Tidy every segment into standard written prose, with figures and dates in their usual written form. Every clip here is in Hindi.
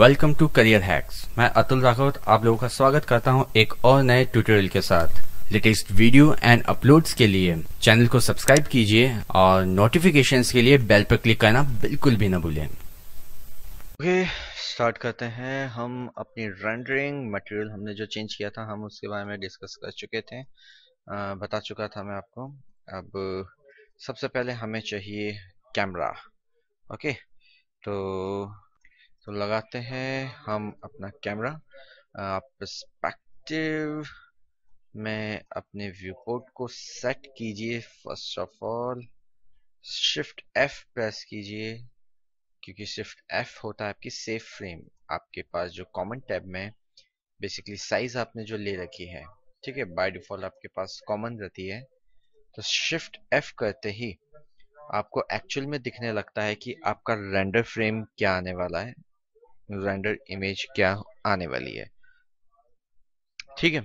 Welcome to career hacks. मैं अतुल रांकावत आप लोगों का स्वागत करता हूं एक और नए ट्यूटोरियल के साथ। लेटेस्ट वीडियो एंड अपलोड्स के लिए चैनल को सब्सक्राइब कीजिए और नोटिफिकेशंस के लिए बेल पर क्लिक करना बिल्कुल भी ना भूलें। ओके, स्टार्ट करते हैं। हम अपनी रेंडरिंग मटेरियल हमने जो चेंज किया था हम उसके बारे में डिस्कस कर चुके थे, बता चुका था मैं आपको। अब सबसे पहले हमें चाहिए कैमरा। ओके, तो लगाते हैं हम अपना कैमरा। आप पर्सपेक्टिव में अपने व्यू पोर्ट को सेट कीजिए। First of all shift F press कीजिए, क्योंकि शिफ्ट F होता है आपकी सेफ फ्रेम। आपके पास जो कॉमन टैब में बेसिकली साइज आपने जो ले रखी है, ठीक है, बाय डिफॉल्ट आपके पास कॉमन रहती है, तो शिफ्ट F करते ही आपको एक्चुअल में दिखने लगता है कि आपका रेंडर फ्रेम क्या आने वाला है, रेंडर इमेज क्या आने वाली है, ठीक है।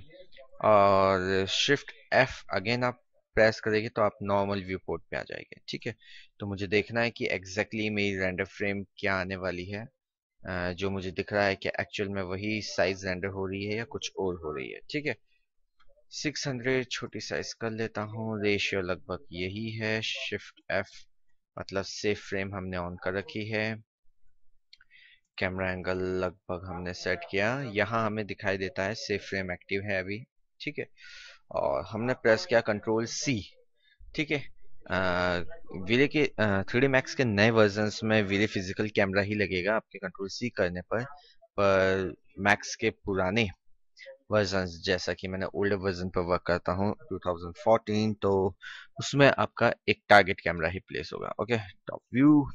और शिफ्ट F अगेन आप प्रेस करेंगे तो आप नॉर्मल व्यू पोर्ट पे आ जाएंगे, ठीक है। तो मुझे देखना है कि एग्जैक्टली मेरी रेंडर फ्रेम क्या आने वाली है, जो मुझे दिख रहा है कि एक्चुअल में वही साइज रेंडर हो रही है या कुछ और हो रही है, ठीक है। 600 छोटी साइज कर लेता हूँ, रेशियो लगभग यही है। शिफ्ट F मतलब सेफ फ्रेम हमने ऑन कर रखी है। कैमरा एंगल लगभग हमने सेट किया, यहाँ हमें दिखाई देता है सेफ फ्रेम एक्टिव है अभी, ठीक है। और हमने प्रेस किया कंट्रोल C, ठीक है। V-Ray के 3ds Max के नए वर्जन्स में V-Ray फिजिकल कैमरा ही लगेगा आपके कंट्रोल C करने पर मैक्स के पुराने वर्जन, जैसा कि मैंने ओल्डर वर्जन पर वर्क करता हूँ 2014, तो उसमें आपका एक टारगेट कैमरा ही प्लेस होगा। ओके, टॉप व्यू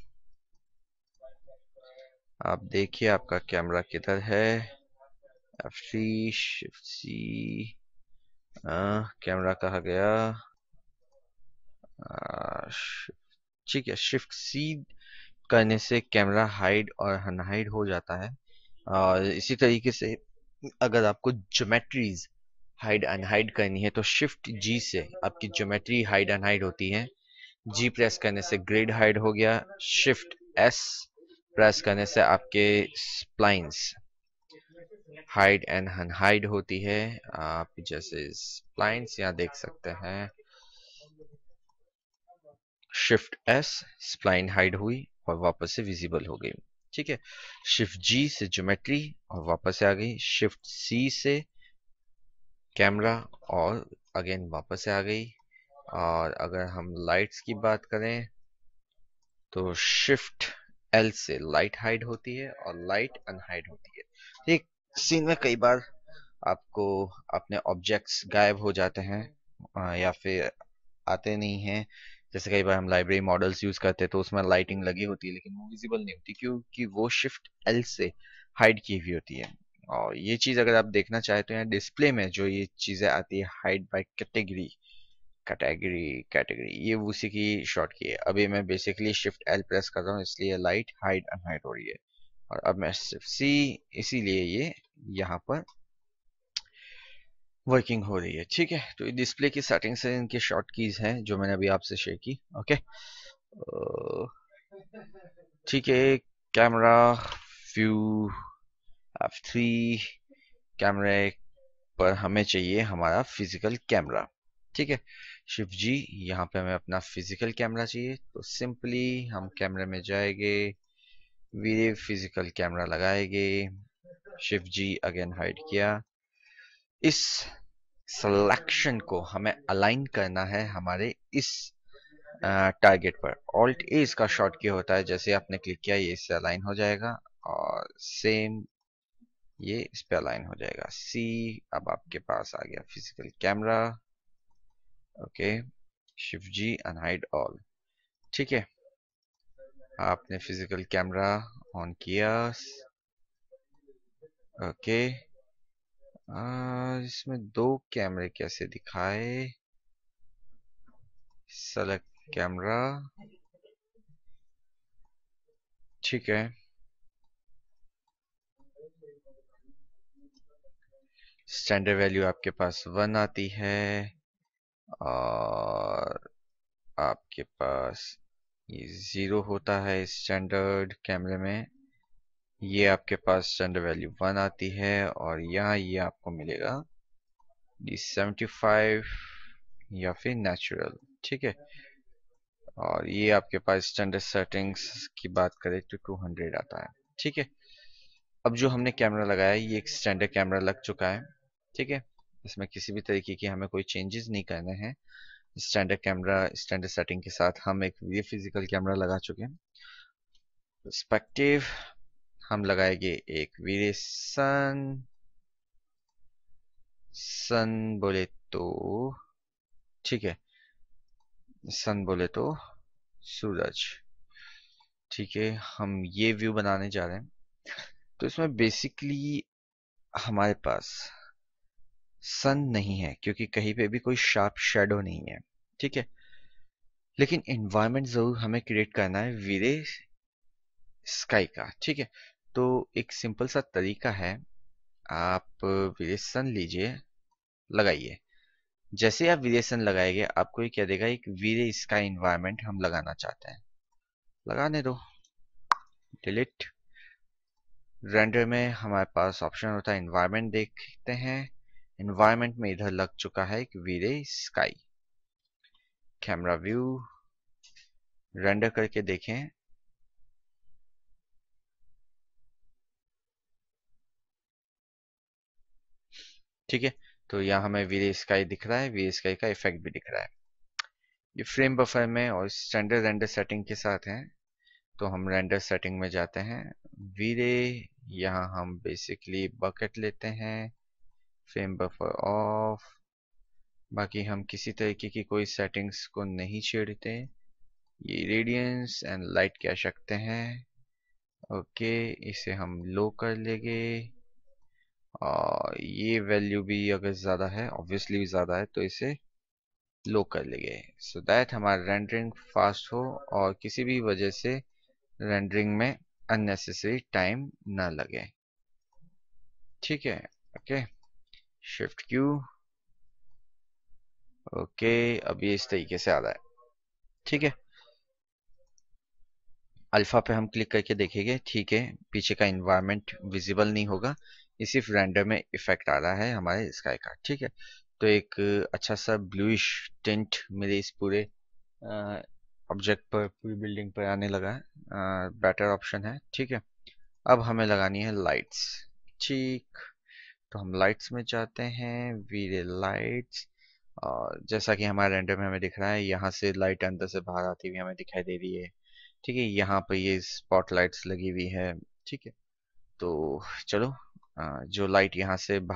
आप देखिए आपका कैमरा किधर है। F3 शिफ्ट C, कैमरा कहा गया, ठीक है। शिफ्ट C करने से कैमरा हाइड और अनहाइड हो जाता है। और इसी तरीके से अगर आपको ज्योमेट्रीज हाइड अनहाइड करनी है तो शिफ्ट G से आपकी ज्योमेट्री हाइड अनहाइड होती है। G प्रेस करने से ग्रिड हाइड हो गया। शिफ्ट S प्रेस करने से आपके स्प्लाइंस हाइड एंड अनहाइड होती है। आप जैसे स्प्लाइंस यहाँ देख सकते हैं, शिफ्ट S स्प्लाइन हाइड हुई और वापस से विजिबल हो गई, ठीक है। शिफ्ट G से ज्योमेट्री और वापस आ गई। शिफ्ट C से कैमरा और अगेन वापस आ गई। और अगर हम लाइट्स की बात करें तो शिफ्ट L से लाइट हाइड होती है और लाइट अनहाइड होती है। ठीक, सीन में कई बार आपको अपने ऑब्जेक्ट्स गायब हो जाते हैं या फिर आते नहीं हैं। जैसे कई बार हम लाइब्रेरी मॉडल्स यूज करते हैं तो उसमें लाइटिंग लगी होती है लेकिन वो विजिबल नहीं होती, क्योंकि वो शिफ्ट L से हाइड की हुई होती है। और ये चीज अगर आप देखना चाहे तो यहाँ डिस्प्ले में जो ये चीजें आती है, हाइड बाय कैटेगरी, ये उसी की शॉर्ट की है। अभी मैं बेसिकली शिफ्ट L प्रेस कर रहा हूँ इसलिए लाइट हाइड अनहाइड हो रही है। और अब मैं शिफ्ट C, इसीलिए ये यहाँ पर वर्किंग हो रही है, ठीक है। तो ये डिस्प्ले की सेटिंग से इनके शॉर्ट कीज हैं जो मैंने अभी आपसे शेयर की। ओके, ठीक है। कैमरा व्यू F3, कैमरे पर हमें चाहिए हमारा फिजिकल कैमरा, ठीक है। शिफ्ट G, यहाँ पे हमें अपना फिजिकल कैमरा चाहिए। तो सिंपली हम कैमरे में जाएंगे, V-Ray फिजिकल कैमरा लगाएंगे। शिफ्ट G अगेन हाइड किया। इस सिलेक्शन को हमें अलाइन करना है हमारे इस टारगेट पर। ऑल्ट ए इसका शॉर्ट की होता है, जैसे आपने क्लिक किया ये इससे अलाइन हो जाएगा और सेम ये इस पे अलाइन हो जाएगा। C, अब आपके पास आ गया physical camera. Okay, shift G unhide all, ठीक है। आपने फिजिकल कैमरा ऑन किया। ओके, इसमें दो कैमरे कैसे दिखाए। सेलेक्ट कैमरा, ठीक है। स्टैंडर्ड वैल्यू आपके पास 1 आती है और आपके पास ये 0 होता है स्टैंडर्ड कैमरे में। ये आपके पास स्टैंडर्ड वैल्यू 1 आती है और यहाँ ये आपको मिलेगा डी 75 या फिर नेचुरल, ठीक है। और ये आपके पास स्टैंडर्ड सेटिंग्स की बात करें तो 200 आता है, ठीक है। अब जो हमने कैमरा लगाया ये एक स्टैंडर्ड कैमरा लग चुका है, ठीक है। इसमें किसी भी तरीके की हमें कोई चेंजेस नहीं करने हैं। स्टैंडर्ड कैमरा स्टैंडर्ड सेटिंग के साथ हम एक ये फिजिकल कैमरा लगा चुके हैं। पर्सपेक्टिव हम लगाएंगे एक V-Ray सन बोले तो, ठीक है, सन बोले तो सूरज, ठीक है। हम ये व्यू बनाने जा रहे हैं तो इसमें बेसिकली हमारे पास सन नहीं है क्योंकि कहीं पे भी कोई शार्प शेडो नहीं है, ठीक है। लेकिन एनवायरनमेंट जरूर हमें क्रिएट करना है V-Ray स्काई का, ठीक है। तो एक सिंपल सा तरीका है, आप V-Ray सन लीजिए, लगाइए। जैसे आप V-Ray सन लगाएंगे आपको ये क्या देगा, एक V-Ray स्काई एनवायरनमेंट हम लगाना चाहते हैं। लगाने दो, डिलीट। रेंडर में हमारे पास ऑप्शन होता है एनवायरनमेंट, देखते हैं एनवायरनमेंट में इधर लग चुका है एक V-Ray sky. Camera view render करके देखें, ठीक है। तो यहाँ हमें V-Ray स्काई दिख रहा है, V-Ray स्काई का इफेक्ट भी दिख रहा है। ये फ्रेम बफर में और स्टैंडर्ड रेंडर सेटिंग के साथ है। तो हम रेंडर सेटिंग में जाते हैं, V-Ray, यहाँ हम बेसिकली बकेट लेते हैं, फ्रेम बफर ऑफ। बाकी हम किसी तरीके की कोई सेटिंग्स को नहीं छेड़ते। ये रेडियंस एंड लाइट क्या सकते हैं, ओके, इसे हम लो कर लेंगे। ये वैल्यू भी अगर ज़्यादा है, ऑब्वियसली ज़्यादा है, तो इसे लो कर लेंगे सो दैट हमारा रेंडरिंग फास्ट हो और किसी भी वजह से रेंडरिंग में अननेसेसरी टाइम ना लगे, ठीक है। Okay, shift Q, okay. अब ये इस तरीके से आ रहा है, ठीक है। अल्फा पे हम क्लिक करके देखेंगे, ठीक है। पीछे का एनवायरनमेंट विजिबल नहीं होगा, सिर्फ रेंडर में इफेक्ट आ रहा है हमारे स्काई का, ठीक है। तो एक अच्छा सा ब्लूइश टिंट मेरे इस पूरे ऑब्जेक्ट पर, पूरी बिल्डिंग पर आने लगा है, बेटर ऑप्शन है, ठीक है। अब हमें लगानी है लाइट्स, ठीक। तो हम लाइट्स में जाते हैं, V-Ray लाइट्स। और जैसा कि हमारे रेंडर में हमें दिख रहा है, यहाँ से लाइट अंदर से बाहर आती हुई हमें दिखाई दे रही है, ठीक है। यहाँ पर ये स्पॉट लाइट्स लगी हुई है, ठीक है। तो चलो, जो लाइट यहाँ से